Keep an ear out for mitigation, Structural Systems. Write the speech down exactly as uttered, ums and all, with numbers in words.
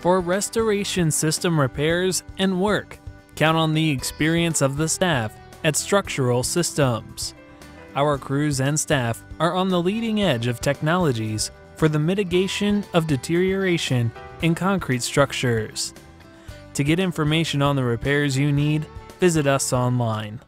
for restoration system repairs and work. Count on the experience of the staff at Structural Systems. Our crews and staff are on the leading edge of technologies for the mitigation of deterioration in concrete structures. To get information on the repairs you need, visit us online.